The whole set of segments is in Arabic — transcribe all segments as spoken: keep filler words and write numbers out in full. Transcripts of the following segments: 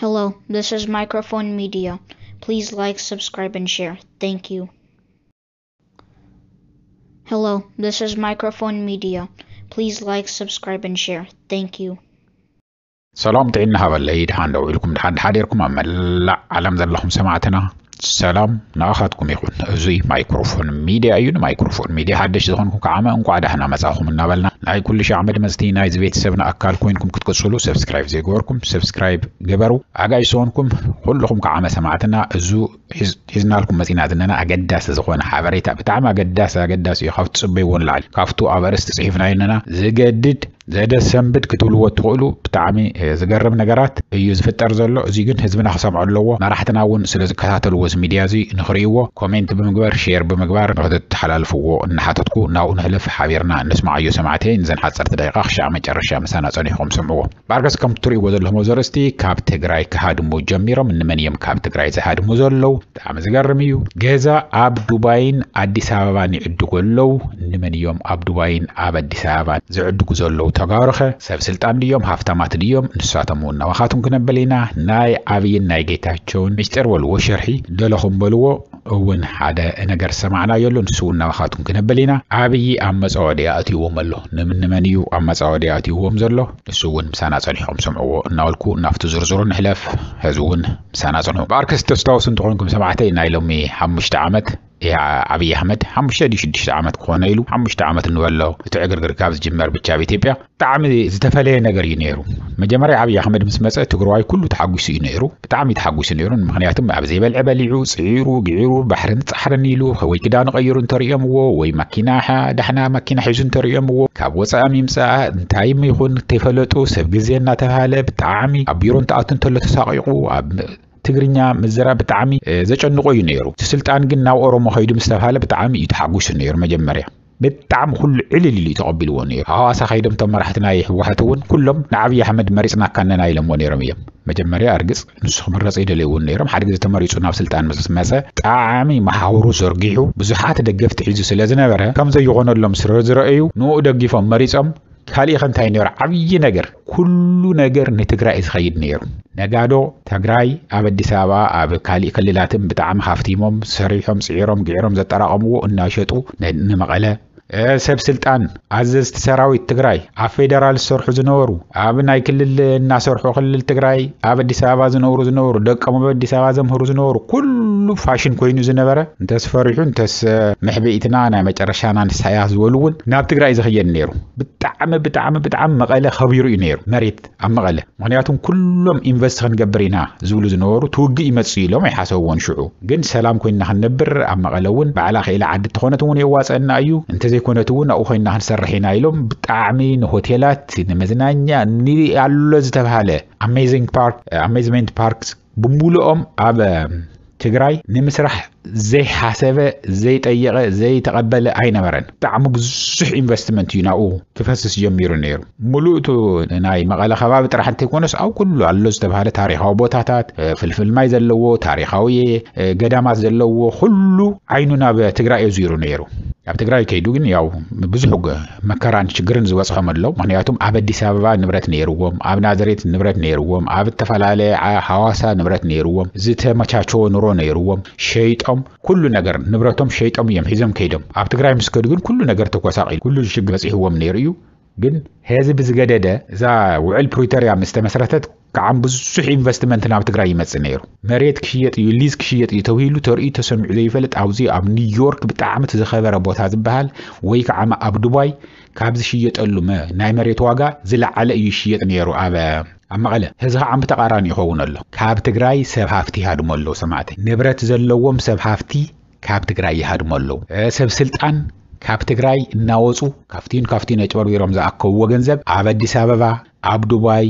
Hello, this is Microphone Media. Please like, subscribe, and share. Thank you. Hello, this is Microphone Media. Please like, subscribe, and share. Thank you. سلام تقلنها ولا ايه دحان لو لكم دحان حاليركم اما لا علم ذلهم سمعتنا سلام ناخدكم يخون زي مايكروفون ميديا ايون مايكروفون ميديا حدش زغنكم كعامة انكو عدا هنا مزاهم النابلنا ناي كل شي عمد مزدين ناي زبيت سبنا اكالكو انكم كتكسلو سبسكرايب زي جوركم سبسكرايب جبرو اجاي سونكم كلكم كعامة سمعتنا زو حزنا لكم مزينات اننا اجداس زغون حبريتا بتعم اجداس اجداس يخافت صبي ونلعل كافتو ابرست صحيفنا اننا زجدد زاد السنبت كتولو تقولو بتعمي زجرب نجارات يزفتر زلو زيجن حزبنا خصام علوه ما راح تناون سلازكاتل وز ميديا زي نخريوه كومنت بمقبار شير بمقبار غد تحلال فوق نحاتكو ناون هلف حبيرنا نسمع يو سمعتين زين حد صرت دقيقة خش عم يترشى مسانا صنيهم سمعوه باركس كم تري وزلهم وزرستي كاب تجراي كهاد مجمرة من من يوم كاب تجراي زهاد مزلو تعمي زجرميو جزا أب دباين أديسافاني الدقلو من يوم أب دباين أب أديسافان زعدكو زلو تجارخه سبسلتام اليوم هفتمات اليوم نساتمون نواخاتهم كنبلينا ناي عبين ناي جيتاچون مستر والوشرحي دلهم بلوه ون حدا نجر سمعنا يلو نسون نواخاتهم كنبلينا عبي عم صعودياتي وملو نمن منيو عم صعودياتي ومزلو نسون مسانا صنحهم سمعو ناولكو نفت زرزرون حلف هزون مسانا صنحو باركس تستوسن تقولكم سمعتي نايلومي حمشت عمت يا عبي أحمد حمشة ديش ديش عامت كونايلو حمشة عامت نولو تعقر كابز جمر بتشابي تبيع تعمل زتفلي نجري نيرو مجمري عبي أحمد مسمسة تجرواي كله تحقوس نيرو بتعمل تحقوس نيرو مخنياتهم عبزي بالعباليو صيرو جيرو بحرن صحر نيلو هو كده نغير طريقهم ووي مكينها دحنا مكينة حيزن طريقهم وو كابوس أميم ساعة تايم يكون تفلتو سبجزين نتفعله بتعمل عبيرون تأتن تلت ساقيقو عب تجرينا مزرعة بتعمي زج النقو ينيرو تسلطان قلنا وأرمو هيدو مستفهلة بتعمي يتحقوش النير مجمرية بتعم كل علل اللي تقبل ونير ها سخيدم تم راح تنايح وحتون كلهم نعبي أحمد مريسنا كنا نايلم ونير ميم مجمرية أرجس نسخ مرة زيادة لونيرم حد جزء تمريسو ناف سلطان مزس مسا تعمي محاورو زرقيو بزحات دقفت حيزو سلازنا برا كم زي غنر لهم سرزرقيو نو دقيفا مريسم خالي خنتاي نير عبي نجر كل نجر نتجرأ إسخيد نير نجادو تجرأي عبد سبعة عبد خالي كليلاتهم بتعم حفتيهم سريهم سعيرهم جيرهم زترقمو الناشطو نمقله سبسلطان عزز سراوي التجرأي عفيدرال سرح زنورو عبناي كل الناس سرحوا كل التجرأي عبد سبعة زنورو زنورو دكما عبد سبعة زمهرو زنورو كل فاشن كوينو زنبرة تس فرحون تس محبيتنا أنا مترشانا نسحياز ولون ناب تجرأي إسخيد نيرو بتعم بتعم بتعم مقله خبيرو ينير مريت عم مقله مهنياتهم كلهم إنفست خنجبرينها زول زنورو توجي مسيلهم يحسون شعو جن سلام كنا هنبر عم مقلون بعلاقة إلى عدد خانتون يواس أن أيو أنت زي كونتون أو خينا هنسرحين عليهم بتعمين هوتيلات نمزنانيا نري على زتفهله amazing park amazement parks بمولهم أب تجري نمسرح زي حسابه زي تيقه زي تقبل عين مرن تعمق صح انفستمنت يناو تفسس جميرو نير ملوتو ناي مقاله خباب ترح تكونس او كله على استبهاله تاريخاو بوتاتات فلفل ماي زلوو تاريخاوي قدامات زلوو كله عيننا بتجري زيرو نيرو اب تجري كيدو ግን ያው ብዙ መከራን ችግርን ዝወጽሐ መለው ምክንያቱም አብ አዲስ አበባ ንብረት ነይሩዎም አብ ናዝሬት ንብረት ነይሩዎም አብ ተፈላለ ሐዋሳ ንብረት ነይሩዎም ዝተመቻቾ ኑሮ ነይሩዎም ሸይጣ ኩሉ ነገር ንብረቶም ሸይጣም የምሒዘም ከይደም አብ ትግራይ ምስከዱ ግን ኩሉ ነገር ተቆሳቂል ኩሉ ሽግር ጽህዎም ነይሩ ግን ህዝብ ዝገደደ ዛ ውዕል ፕሪቶሪያ ምስተመስረተት ከዓም ብዙሕ ኢንቨስትመንት ናብ ትግራይ ይመጽ ነይሩ መሬት ክሽየጥ ዩሊዝ ክሽየጥ ይተውሂሉ ተርኢ ተሰምዑ ዘይፈልጥ ኣብዚ ኣብ ኒውዮርክ ብጣዕሚ ተዘኸበረ ቦታ ዝበሃል ወይ ከዓም ኣብ ዱባይ ካብዚ ሽየጠሉ ናይ መሬት ዋጋ ዝለዓለ እዩ ሽየጥ ነይሩ ኣብ أمغله هذا عم بتقارن يخون الله كاب تجري سبحافتي هاد ملو سمعتي نبرت زلوم سبحافتي كاب تجري هاد ملو سبسلطان كاب تجري ناوزو كافتين كافتين أجبر ويرمز أكو وجنزب عبد سببا عبد دبي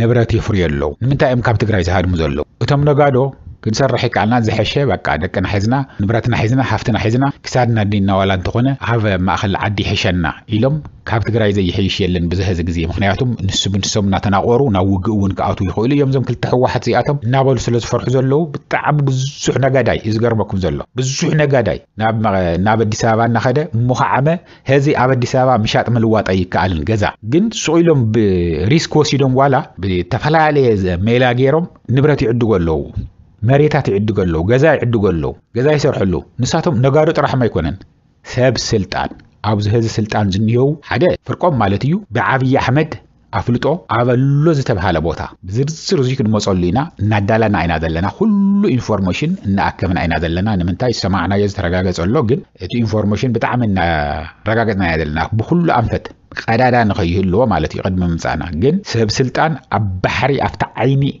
نبرت يفريلو من تأم كاب تجري هاد مزلو وتم نقادو كنسرحك على نازح الشبك هذا كان حزنا نبرتنا حزنا حفتنا حزنا كسادنا ديننا ولا نتقنا هاف ما أخل عدي حشنا إلهم كاب تقرأ زي حيش يلن بزهز جزية مخنياتهم نسب نسب نتناقروا نوجون كأتوا يقول اليوم زم كل تحوى حتى يأتهم نابل سلس فرح زلوا بتعب بزحنا جداي إزجر ماكم زلوا بزحنا جداي ناب ما ناب الدسابة نخده مخعمة هذه عبد الدسابة مشات ملوات أي كألن جزع جن سؤالهم بريسك وسيلهم ولا بتفعل عليه ميلا غيرهم نبرة يعدوا له مريتات يعدوا له جزاء يعدوا له جزاء يسرح له نساتهم نجارة رح ما يكونن ثاب سلطان عبز هذا سلطان زنيو حدا فرقم مالتيو بعبي أحمد أفلتو عبالو زتبه على بوتا بزرزر زيك المصلينا ندلنا عنا دلنا كل إنفورميشن نأكمن عنا دلنا نمنتاي سمعنا يزت رجاجز اللوجن تو إنفورميشن بتعملنا رجاجز عنا دلنا بكل أنفت قدرنا نخيه اللو مالتي قد ما مسأنا جن سب سلطان أبحري أفتح عيني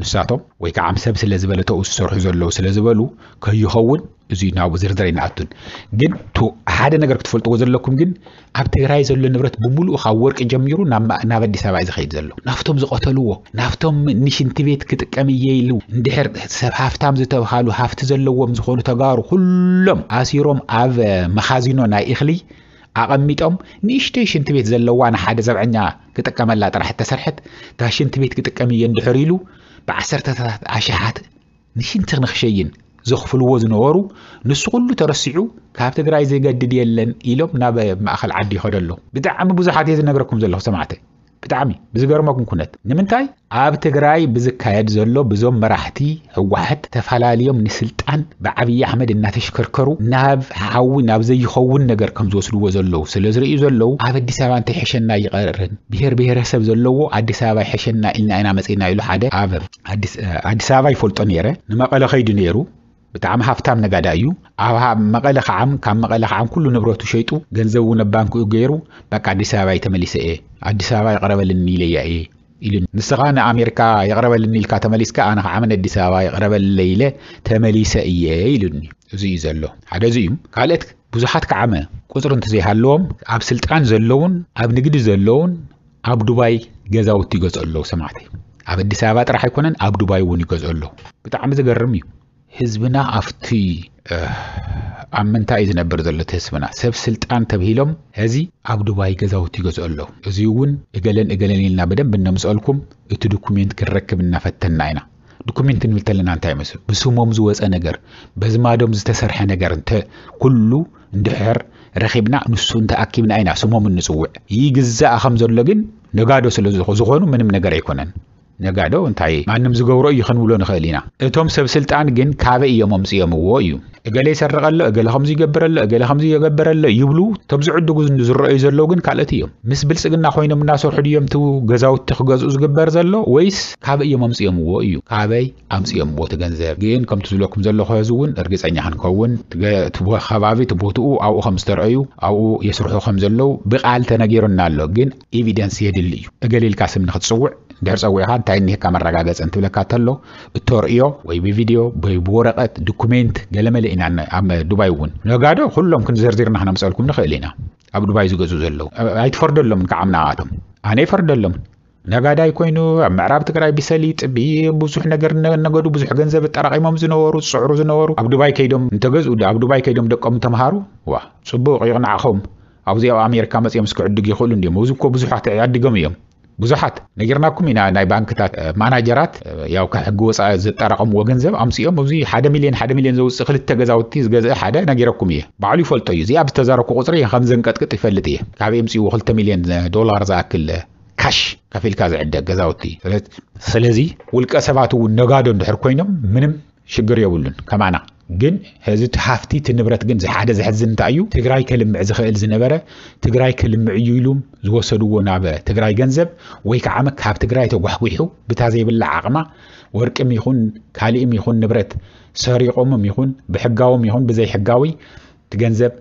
نساتهم ويكعم سبس اللي زبالة أوصل حزب اللي وصل زبالو كي يخون زينا وزردرين عطون جد تو هذا نجار كتفلت وزر لكم جد عبتي رايز اللي نبرت بمول وخورك جميرو نما نبدي سبع زخيد زلوا نفتهم زقتلوه نفتهم نشنتبيت كتكمييلو ندحر سبحافتام زتبحالو حافت زلوا مزخونو تجارو كلهم عسيرهم عف مخازينو ناي إخلي أقميتهم نيشتي شنتبيت زلوا أنا حدا زبعنا كتكمل لا ترى حتى سرحت تاشنتبيت كتكميين دحريلو بعسرت عشحات نشنت نخشين زخف الوزن ورو نسقول ترسعو كابت جراي زي جد ديالن إلهم نبى ما أخل عدي هذا اللهم بتعمي بزحات هذا نجركم زلهم سمعته بتعمي بزجر ما كن كنت نمنتاي عابت جراي بزكايد زلهم بزوم مرحتي واحد تفعل اليوم نسلت عن بعبي أحمد الناتش كركرو ناب حاوي ناب زي خون نجركم زوس الوزلهم سلزري زلهم عابد دسابة تحشنا يقررن بهر بهر سب زلهم عاد دسابة حشنا إلنا أنا مسئنا يلو حدا عابد عاد عاد دسابة يفلتنيره نما قال خيد نيرو بتعم هفتام نجدايو أو مقالخ عام كم مقالخ عام كله نبرتو شيتو جنزونا بانكو يجيرو بقى عديس هواي تمليس إيه عديس هواي قرب للنيل يأيه إلين نسقانا أمريكا يقرب للنيل كتمليس كأنا عمل عديس هواي قرب الليلة تمليس إيه إلين زي زلوا هذا زيهم قالت بزحات كعمة كثر أنت زي هاللون عب سلطان زلون عب نجد زلون عب دبي جزاو تيجز الله سمعتي عب عديس هواي راح يكونن عب دبي ونيجز الله بتعم زجرمي حزبنا عفتي أمنتا إذا نبردلت حزبنا سب سلطان تبهيلهم هذه عبد باي جزاو تيجزوا له يزيون إجلن إجلن لنا بدن بنمسألكم الدوكيمنت كركب لنا فتنا هنا دوكيمنت نلتلنا عن تايمس بس هم مزوج أنا جر بس ما دام زتسرح أنا جر أنت كله ندحر رخيبنا نسون تأكيد من عينا سمهم النسوع يجزاء خمسة لجن نقادو سلزخو زخونو من من جري كونن نقعدو انتاي ما نمزو غورو يخنولون خلينا اتوم سب سلطان جن كابه يمم صيامو يو اجل يسرقلو اجل خمس يغبرلو اجل خمس يغبرلو يبلو تبزعدو زن زرأي زلو جن كالاتيو مس بلصقنا خوينا منا سرحو ديم تو غزاو تخغزو زغبر زلو ويس كابه يمم صيامو يو كابه ام صيامو تغنزر جن كم تزلوكم زلو خازون ارغصኛ حنكون تبو خبابي تبوتو او خمس ترأيو او يسرحو خمس زلو بقال تنغيرنالو جن ايفيدنس يدليو اجل الكاسم نخصوع درسوا هاد تاين هيك مرغاغز انت لك تلو التوريو وي بفيديو وي بورقه دوكيمنت قالما لينا ام دبي ون نغادو كلهم كن زرزرنا حنا مسالكم نخلينا اب دبي زغزو زلو اي تفردلهم كعمنا عاتم اني فردلهم نغاداي كوينو معراب تقراي بسليط بي بزح نغر نغدو بزح غنزب طراقيمم زنورو صعرو زنورو اب دبي كيدوم انت غزو اب دبي كيدوم دقم تمهارو وا صبو يقنعهم ابزي امريكا مس يمسك عدق يقول اندي موزكو بزحات يعدقم يوم بزحات نجرناكم هنا ناي بانكات ماناجرات ياو كحجوز زترقم وجنزب امسيهم وزي حدا مليون حدا مليون زو سخل التجزاو تيز جزاء حدا نجركم ايه بعلي فلتي زي ابتزاركو قصري خمسة كتكت يفلت ايه كابي امسي وخلت مليون دولار زاكل كاش كفي الكاز عندك جزاو تي سلازي والكسباتو نجادو ندحركوينم منم شجر يولن كمانا جن هذه تحفتي تنبرت جن زي حدا زي حزن تأيو تجراي كلم زخيل زنبرة تجراي كلم عيولهم زوصلوا نعبة تجراي جنزب ويك عمك هاب تجراي توحويحو بتعزي بالعقمة وركم يخون كاليم يخون نبرت ساري قوم يخون بحقاوم يخون بزي حقاوي تجنزب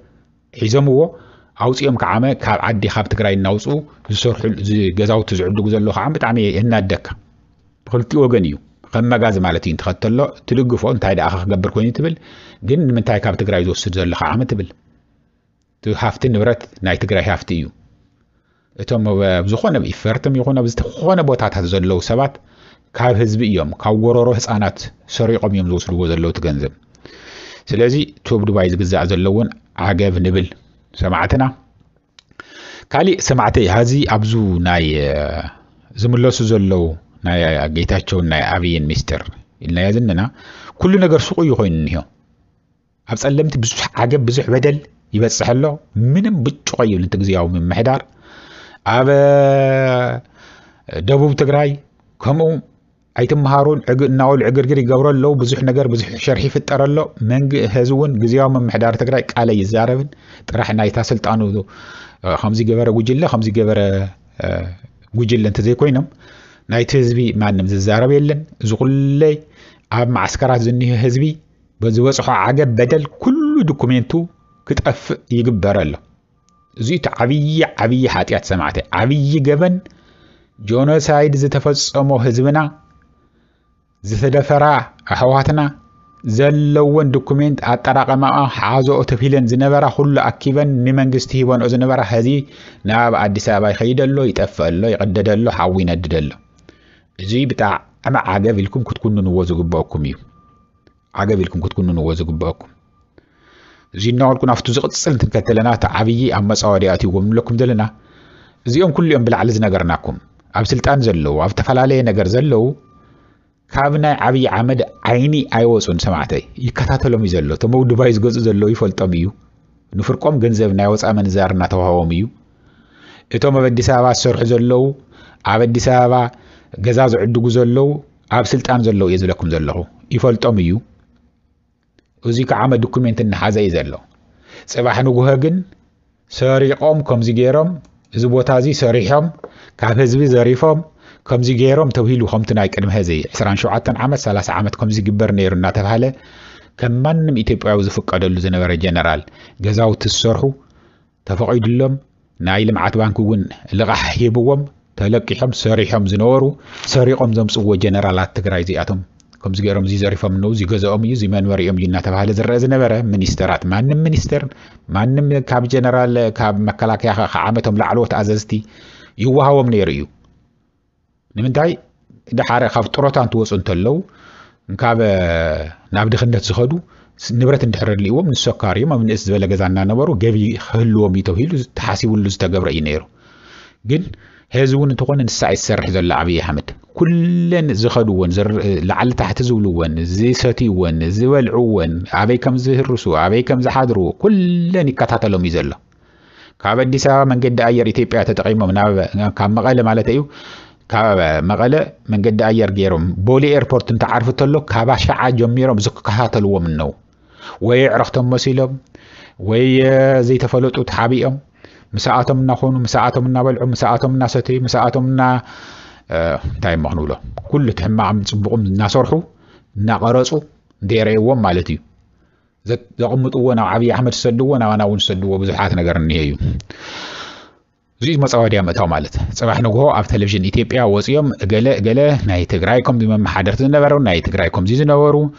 حزموه عاوزيهم كعامة كاب عدي خاب تقرأي الناوسو زسرح الجزاو تزعل جزلو خام بتعمي هنا الدكة خلتي وجنيو خم جاز مالتين تختلوا تلقفوا أنت هيدا أخ جبر كوني تبل جن من تاي كاب تقرأي زوس تزعل خام تبل تهافتين برات ناي تقرأي هافتيو اتوم بزخونة بيفرتم يخونة بزخونة بوتات هتزلو سبات كاب هزبيهم كاورو روح سانات سريقهم يوم زوس الجزلو تجنزم سلازي توب دبي زجزع زلون عجاب نبل سمعتنا كالي سمعتي هذه أبزو ناي زملو سزلو ناي جيتاتشو ناي أبين مستر إلنا يزننا كلنا قرصو يخون هيو أبسألمت بزح عجب بزح بدل يبقى سهلو منم بتشقيو لتجزيعو من محدار أب دبوب تجراي كمو أيتم هارون عج ناول عجرجري جورال لو بزح نجار بزح شرحي في الترلو من هزون جزيهم من محدار تقرأ على يزارفن تروح ناي تحصل تانو ذو خمسة جبر وجلة خمسة جبر وجلة أنت زي كوينم ناي تهزبي مع نمز الزاربي لن زغلي عم معسكرات زني هزبي بزوجه عجب بدل كل دوكومنتو كتقف يجيب برلو زيت عبي عبي حاتيات سمعته عبي جبن جونوسايد زي تفصمو هزبنا زده فرع أحواتنا زلون دوكومنت أتراق ما حازو أتفيلن زنبرا خلو أكيبا نمن قسته وان أزنبرا هذي ناب عدسابا يخيدلو يتقفلو يقددلو حاوين أددلو زي بتاع أما عقاب لكم كتكونو نوازو قباكم يو عقاب لكم كتكونو نوازو قباكم زي نوع لكم أفتوزق تسلن تنكتلنا تعبي أما سعودياتي وملكم دلنا زيهم كل يوم بالعلز نقرناكم أبسلتان زلو أفتفلالي نقر زلو كابنا عبي عمد عيني أيوسون سمعتي يكتاتلهم يزلوا تمو دبي يزجز يزلوا يفلطميو نفرقهم جنزبنا يوس أمن زارنا توهميو إتوما بدي سابا سرح زلوا عبدي سابا جزاز عدو زلوا عبسلت أم زلوا يزلكم زلوا يفلطميو وزيك عمد دوكمنت النحاز يزلوا صباح نجهجن سريقهم كم زجيرهم زبوتازي سريحهم كابزبي زريفهم كم زي جيرم توهيلو خمتنا يكلم هذي عسران شعاتن عمد سلاس عمد كم زي جبر نيرنا تفهله كمان ميتيب عاوز فك أدلو زنبرة جنرال جزاو تسرحو تفقيد لهم نايل معتبانكون لغح يبوهم تلقيهم سريحهم زنورو سريقهم زمسو جنرالات تقرأي زياتهم كم زي جيرم زي زريفهم نو زي جزاهم يو زي منوريهم جنا تفهله زر زنبرة منسترات مانم منستر مانم كاب جنرال كاب مكلاك يا خا عمتهم لعلوت عززتي يوهاهم نيريو نمنتاي ده حارة خاف تروتان توصل تلو نكاب نابد خدنا تسخدو نبرة نتحرر ليه ومن السكاري ما من إسبلا جزعنا نبرو جابي هلو ميتوهيلو تحاسبوا اللي استجبر ينيرو جن هزون تقول نساع السرح ذا اللعبية حمد كلن زخدو ونزر لعل تحت زولو ونزي ساتي ونزي والعو ون عبي كم زهرسو عبي كم زحادرو كلن كتحت لهم يزلا كاب دي سا من جد أي رتيب أتتقيمه من عب كم مقالة مالتيو كابا مغلا من قد أير جيرم بولي إيربورت أنت عارفت له كابا شعة جميرم زق كهاتلو منه ويعرفتم مسيلهم وي زي تفلت وتحابيهم مساعتهم منا خون مساعتهم منا بلع مساعتهم منا ستي مساعتهم منا آه تايم مخنولة كل تهم عم تصبقوا منا صرحوا منا قرصوا ديريوهم مالتي زت قمت وانا عبي أحمد سدوا وانا وانا ونسدوا بزحاتنا قرنيهيو زي ما صار ديما تاو مالت صباح نغو اف تلفزيون ايتيوبيا وصيوم غلا غلا ناي تግራይكم بما محادرت نبرو ناي تግራይكم زي نبرو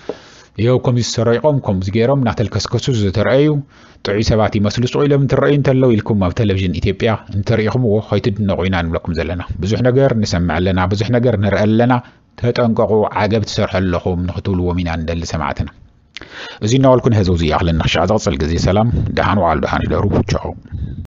يوكم يسرعقم كم زغيرم ناتل كسكسو زترايو طعي سباتي مسلو صوي لم تراين تلو يلكم اف تلفزيون ايتيوبيا انتريخم و خيتد نغينا نبلكم زلنا بزح نغير نسمع لنا بزح نغير نرى لنا تتنققو عجب تسرح لكم نختولو من عند اللي سمعتنا زي نولكم هزوزي اهل النخشه عزاصل غزي سلام دهانو على دهان دارو تشاو